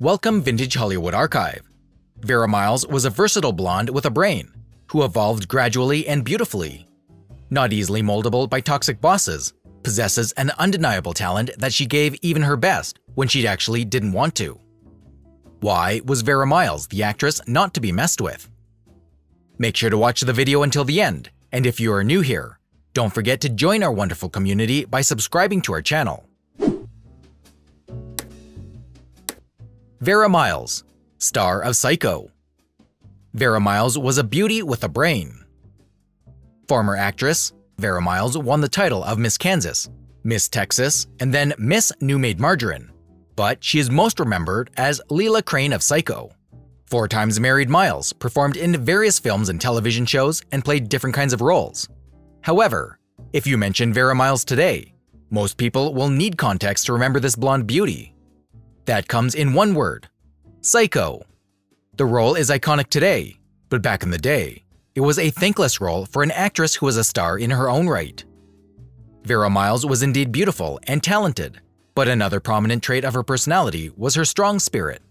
Welcome Vintage Hollywood Archive. Vera Miles was a versatile blonde with a brain, who evolved gradually and beautifully. Not easily moldable by toxic bosses, possesses an undeniable talent that she gave even her best when she actually didn't want to. Why was Vera Miles the actress not to be messed with? Make sure to watch the video until the end, and if you are new here, don't forget to join our wonderful community by subscribing to our channel. Vera Miles, star of Psycho. Vera Miles was a beauty with a brain. Former actress, Vera Miles won the title of Miss Kansas, Miss Texas, and then Miss New Maid Margarine, but she is most remembered as Lila Crane of Psycho. Four times married, Miles performed in various films and television shows and played different kinds of roles. However, if you mention Vera Miles today, most people will need context to remember this blonde beauty. That comes in one word: Psycho. The role is iconic today, but back in the day, it was a thankless role for an actress who was a star in her own right. Vera Miles was indeed beautiful and talented, but another prominent trait of her personality was her strong spirit.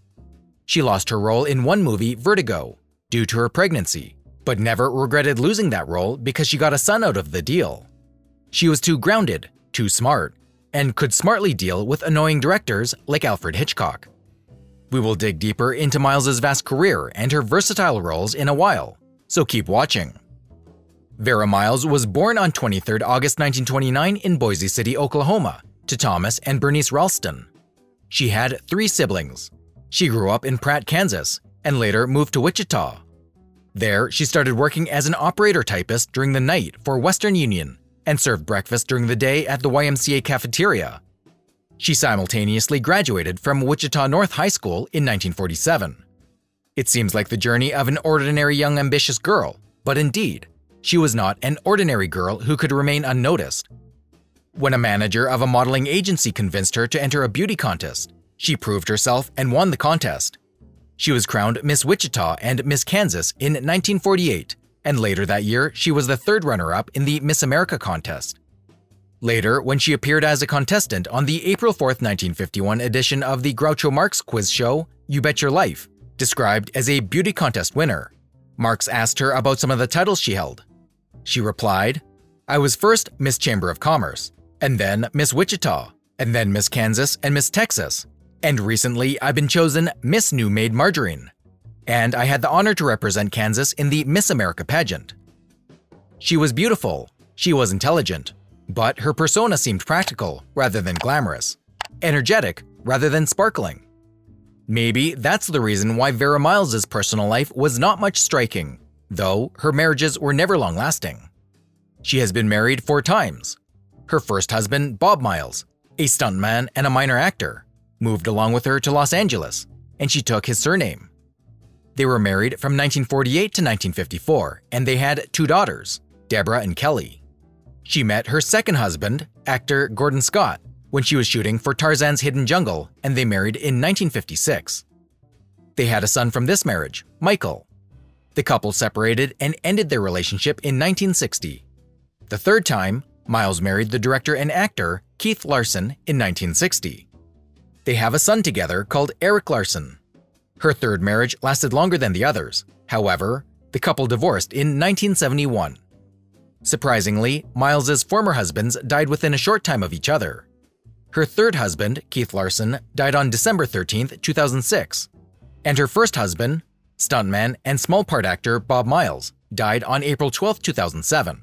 She lost her role in one movie, Vertigo, due to her pregnancy, but never regretted losing that role because she got a son out of the deal. She was too grounded, too smart, and could smartly deal with annoying directors like Alfred Hitchcock. We will dig deeper into Miles' vast career and her versatile roles in a while, so keep watching. Vera Miles was born on 23 August 1929 in Boise City, Oklahoma, to Thomas and Bernice Ralston. She had three siblings. She grew up in Pratt, Kansas, and later moved to Wichita. There, she started working as an operator typist during the night for Western Union, and served breakfast during the day at the YMCA cafeteria. She simultaneously graduated from Wichita North High School in 1947. It seems like the journey of an ordinary young ambitious girl, but indeed, she was not an ordinary girl who could remain unnoticed. When a manager of a modeling agency convinced her to enter a beauty contest, she proved herself and won the contest. She was crowned Miss Wichita and Miss Kansas in 1948. And later that year, she was the third runner-up in the Miss America contest. Later, when she appeared as a contestant on the April 4, 1951 edition of the Groucho Marx quiz show, You Bet Your Life, described as a beauty contest winner, Marx asked her about some of the titles she held. She replied, "I was first Miss Chamber of Commerce, and then Miss Wichita, and then Miss Kansas and Miss Texas, and recently I've been chosen Miss New Maid Margarine. And I had the honor to represent Kansas in the Miss America pageant." She was beautiful, she was intelligent, but her persona seemed practical rather than glamorous, energetic rather than sparkling. Maybe that's the reason why Vera Miles' personal life was not much striking, though her marriages were never long-lasting. She has been married four times. Her first husband, Bob Miles, a stuntman and a minor actor, moved along with her to Los Angeles, and she took his surname. They were married from 1948 to 1954, and they had two daughters, Deborah and Kelly. She met her second husband, actor Gordon Scott, when she was shooting for Tarzan's Hidden Jungle, and they married in 1956. They had a son from this marriage, Michael. The couple separated and ended their relationship in 1960. The third time, Miles married the director and actor Keith Larson in 1960. They have a son together called Eric Larson. Her third marriage lasted longer than the others. However, the couple divorced in 1971. Surprisingly, Miles' former husbands died within a short time of each other. Her third husband, Keith Larson, died on December 13, 2006, and her first husband, stuntman and small part actor Bob Miles, died on April 12, 2007.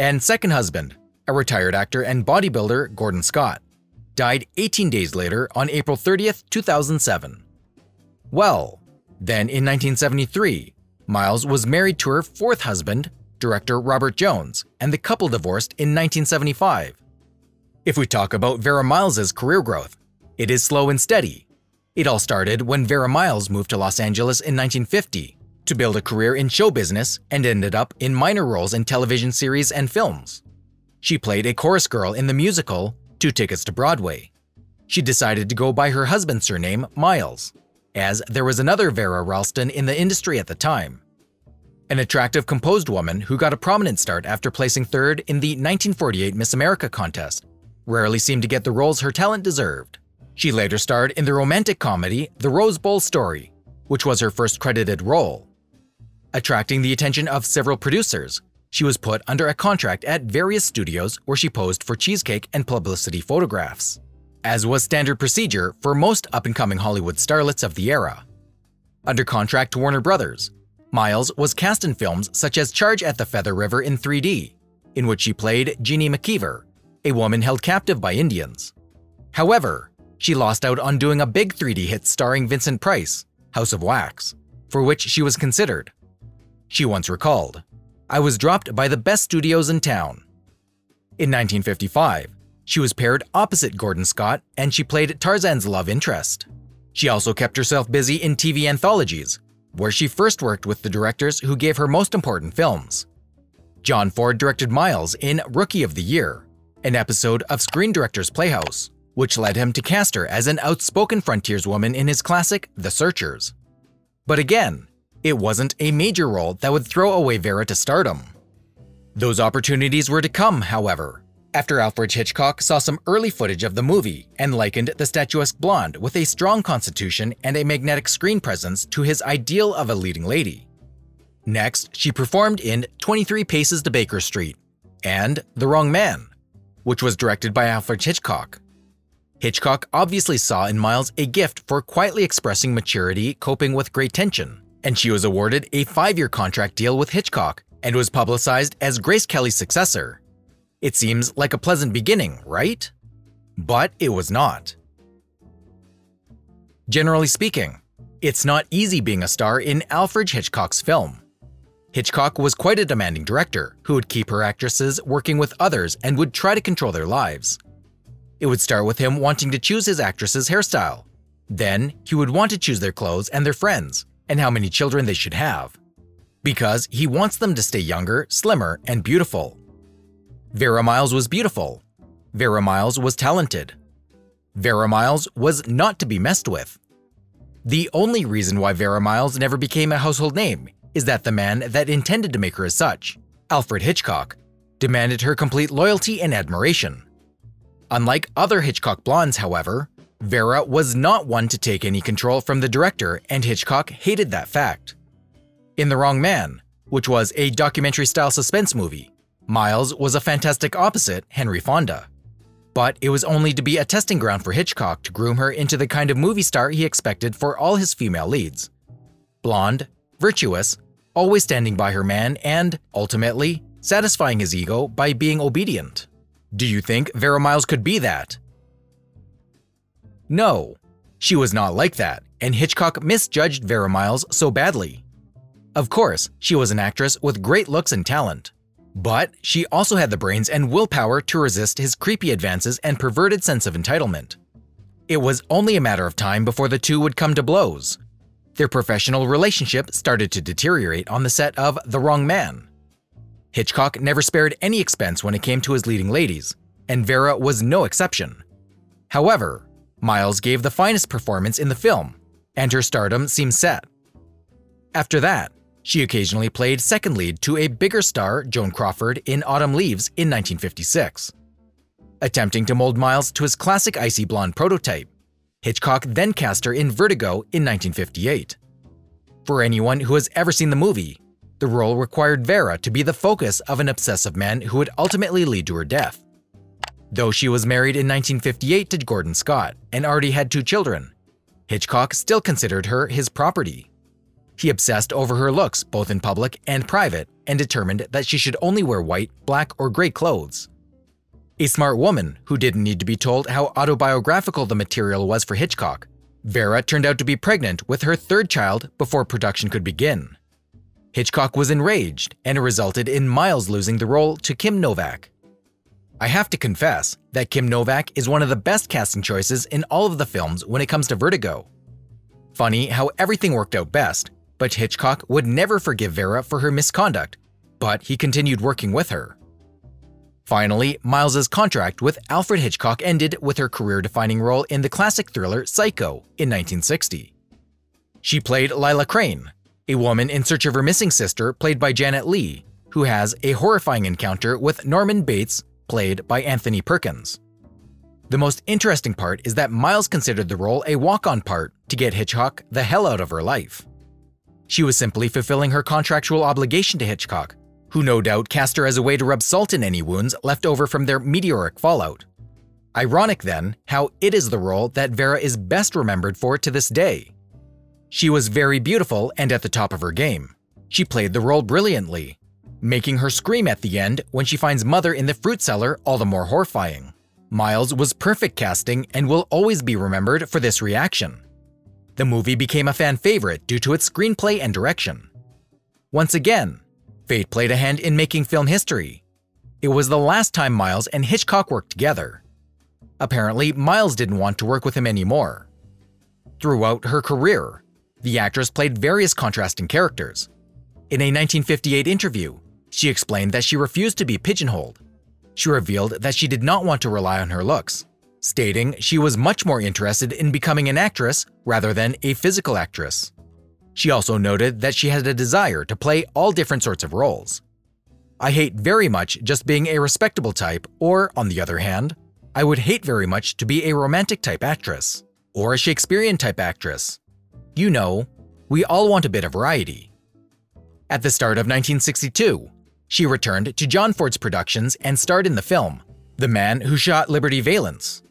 And second husband, a retired actor and bodybuilder Gordon Scott, died 18 days later on April 30, 2007. Well, then in 1973, Miles was married to her fourth husband, director Robert Jones, and the couple divorced in 1975. If we talk about Vera Miles' career growth, it is slow and steady. It all started when Vera Miles moved to Los Angeles in 1950 to build a career in show business and ended up in minor roles in television series and films. She played a chorus girl in the musical Two Tickets to Broadway. She decided to go by her husband's surname, Miles, as there was another Vera Ralston in the industry at the time, an attractive composed woman who got a prominent start after placing third in the 1948 Miss America contest, rarely seemed to get the roles her talent deserved. She later starred in the romantic comedy The Rose Bowl Story, which was her first credited role. Attracting the attention of several producers, she was put under a contract at various studios where she posed for cheesecake and publicity photographs, as was standard procedure for most up-and-coming Hollywood starlets of the era. Under contract to Warner Brothers, Miles was cast in films such as Charge at the Feather River in 3D, in which she played Jeanie McKeever, a woman held captive by Indians. However, she lost out on doing a big 3D hit starring Vincent Price, House of Wax, for which she was considered. She once recalled, "I was dropped by the best studios in town." In 1955, she was paired opposite Gordon Scott and she played Tarzan's love interest. She also kept herself busy in TV anthologies, where she first worked with the directors who gave her most important films. John Ford directed Miles in Rookie of the Year, an episode of Screen Directors Playhouse, which led him to cast her as an outspoken frontierswoman in his classic The Searchers. But again, it wasn't a major role that would throw away Vera to stardom. Those opportunities were to come, however, after Alfred Hitchcock saw some early footage of the movie and likened the statuesque blonde with a strong constitution and a magnetic screen presence to his ideal of a leading lady. Next, she performed in 23 Paces to Baker Street and The Wrong Man, which was directed by Alfred Hitchcock. Hitchcock obviously saw in Miles a gift for quietly expressing maturity coping with great tension, and she was awarded a 5-year contract deal with Hitchcock and was publicized as Grace Kelly's successor. It seems like a pleasant beginning, right? But it was not. Generally speaking, it's not easy being a star in Alfred Hitchcock's film. Hitchcock was quite a demanding director who would keep her actresses working with others and would try to control their lives. It would start with him wanting to choose his actress's hairstyle. Then, he would want to choose their clothes and their friends, and how many children they should have, because he wants them to stay younger, slimmer, and beautiful. Vera Miles was beautiful. Vera Miles was talented. Vera Miles was not to be messed with. The only reason why Vera Miles never became a household name is that the man that intended to make her as such, Alfred Hitchcock, demanded her complete loyalty and admiration. Unlike other Hitchcock blondes, however, Vera was not one to take any control from the director, and Hitchcock hated that fact. In The Wrong Man, which was a documentary-style suspense movie, Miles was a fantastic opposite Henry Fonda. But it was only to be a testing ground for Hitchcock to groom her into the kind of movie star he expected for all his female leads. Blonde, virtuous, always standing by her man, and, ultimately, satisfying his ego by being obedient. Do you think Vera Miles could be that? No, she was not like that, and Hitchcock misjudged Vera Miles so badly. Of course, she was an actress with great looks and talent, but she also had the brains and willpower to resist his creepy advances and perverted sense of entitlement. It was only a matter of time before the two would come to blows. Their professional relationship started to deteriorate on the set of The Wrong Man. Hitchcock never spared any expense when it came to his leading ladies, and Vera was no exception. However, Miles gave the finest performance in the film, and her stardom seemed set. After that, she occasionally played second lead to a bigger star, Joan Crawford, in Autumn Leaves in 1956. Attempting to mold Miles to his classic icy blonde prototype, Hitchcock then cast her in Vertigo in 1958. For anyone who has ever seen the movie, the role required Vera to be the focus of an obsessive man who would ultimately lead to her death. Though she was married in 1958 to Gordon Scott and already had 2 children, Hitchcock still considered her his property. He obsessed over her looks both in public and private and determined that she should only wear white, black, or gray clothes. A smart woman who didn't need to be told how autobiographical the material was for Hitchcock, Vera turned out to be pregnant with her 3rd child before production could begin. Hitchcock was enraged, and it resulted in Miles losing the role to Kim Novak. I have to confess that Kim Novak is one of the best casting choices in all of the films when it comes to Vertigo. Funny how everything worked out best, but Hitchcock would never forgive Vera for her misconduct, but he continued working with her. Finally, Miles's contract with Alfred Hitchcock ended with her career-defining role in the classic thriller Psycho in 1960. She played Lila Crane, a woman in search of her missing sister played by Janet Leigh, who has a horrifying encounter with Norman Bates played by Anthony Perkins. The most interesting part is that Miles considered the role a walk-on part to get Hitchcock the hell out of her life. She was simply fulfilling her contractual obligation to Hitchcock, who no doubt cast her as a way to rub salt in any wounds left over from their meteoric fallout. Ironic then, how it is the role that Vera is best remembered for to this day. She was very beautiful and at the top of her game. She played the role brilliantly, making her scream at the end when she finds Mother in the fruit cellar all the more horrifying. Miles was perfect casting and will always be remembered for this reaction. The movie became a fan favorite due to its screenplay and direction. Once again, fate played a hand in making film history. It was the last time Miles and Hitchcock worked together. Apparently, Miles didn't want to work with him anymore. Throughout her career, the actress played various contrasting characters. In a 1958 interview, she explained that she refused to be pigeonholed. She revealed that she did not want to rely on her looks, stating she was much more interested in becoming an actress rather than a physical actress. She also noted that she had a desire to play all different sorts of roles. I hate very much just being a respectable type, or on the other hand, I would hate very much to be a romantic type actress, or a Shakespearean type actress. You know, we all want a bit of variety. At the start of 1962, she returned to John Ford's productions and starred in the film, The Man Who Shot Liberty Valance.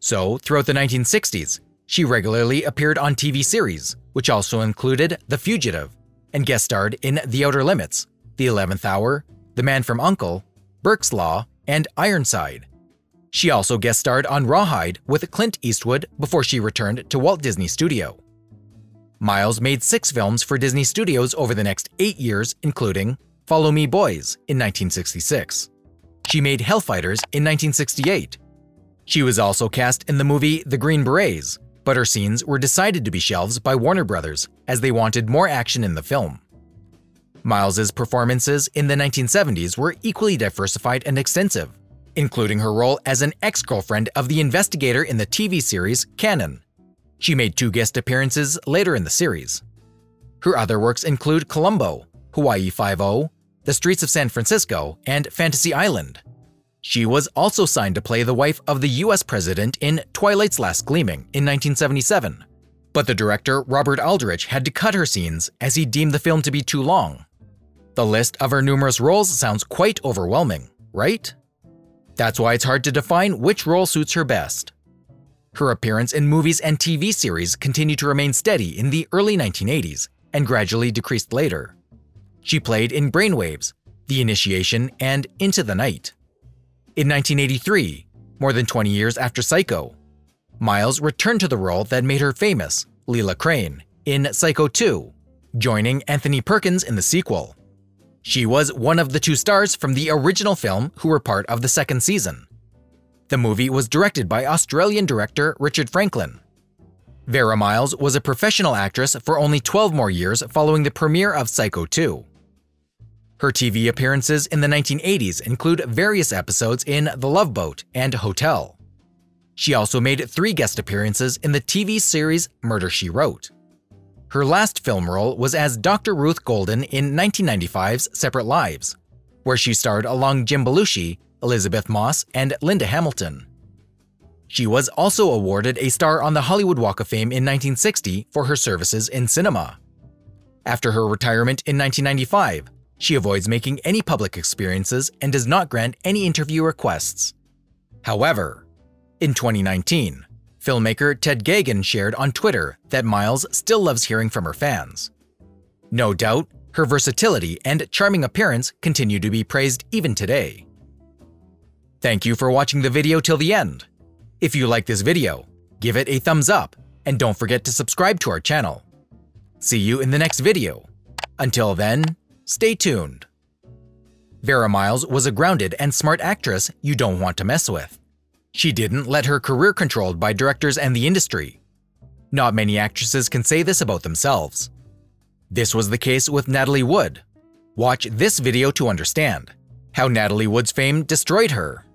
So, throughout the 1960s, she regularly appeared on TV series, which also included The Fugitive, and guest starred in The Outer Limits, The 11th Hour, The Man from U.N.C.L.E., Burke's Law, and Ironside. She also guest starred on Rawhide with Clint Eastwood before she returned to Walt Disney Studio. Miles made 6 films for Disney Studios over the next 8 years, including Follow Me Boys in 1966. She made Hellfighters in 1968. She was also cast in the movie The Green Berets, but her scenes were decided to be shelved by Warner Brothers as they wanted more action in the film. Miles's performances in the 1970s were equally diversified and extensive, including her role as an ex-girlfriend of the investigator in the TV series Cannon. She made 2 guest appearances later in the series. Her other works include Columbo, Hawaii Five-0, The Streets of San Francisco, and Fantasy Island. She was also signed to play the wife of the US president in Twilight's Last Gleaming in 1977, but the director Robert Aldrich had to cut her scenes as he deemed the film to be too long. The list of her numerous roles sounds quite overwhelming, right? That's why it's hard to define which role suits her best. Her appearance in movies and TV series continued to remain steady in the early 1980s and gradually decreased later. She played in Brainwaves, The Initiation, and Into the Night. In 1983, more than 20 years after Psycho, Miles returned to the role that made her famous, Lila Crane, in Psycho 2, joining Anthony Perkins in the sequel. She was one of the 2 stars from the original film who were part of the 2nd season. The movie was directed by Australian director Richard Franklin. Vera Miles was a professional actress for only 12 more years following the premiere of Psycho 2. Her TV appearances in the 1980s include various episodes in The Love Boat and Hotel. She also made 3 guest appearances in the TV series Murder, She Wrote. Her last film role was as Dr. Ruth Golden in 1995's Separate Lives, where she starred along Jim Belushi, Elizabeth Moss, and Linda Hamilton. She was also awarded a star on the Hollywood Walk of Fame in 1960 for her services in cinema. After her retirement in 1995, she avoids making any public appearances and does not grant any interview requests. However, in 2019, filmmaker Ted Gagan shared on Twitter that Miles still loves hearing from her fans. No doubt, her versatility and charming appearance continue to be praised even today. Thank you for watching the video till the end. If you like this video, give it a thumbs up and don't forget to subscribe to our channel. See you in the next video. Until then, stay tuned. Vera Miles was a grounded and smart actress you don't want to mess with. She didn't let her career controlled by directors and the industry. Not many actresses can say this about themselves. This was the case with Natalie Wood. Watch this video to understand how Natalie Wood's fame destroyed her.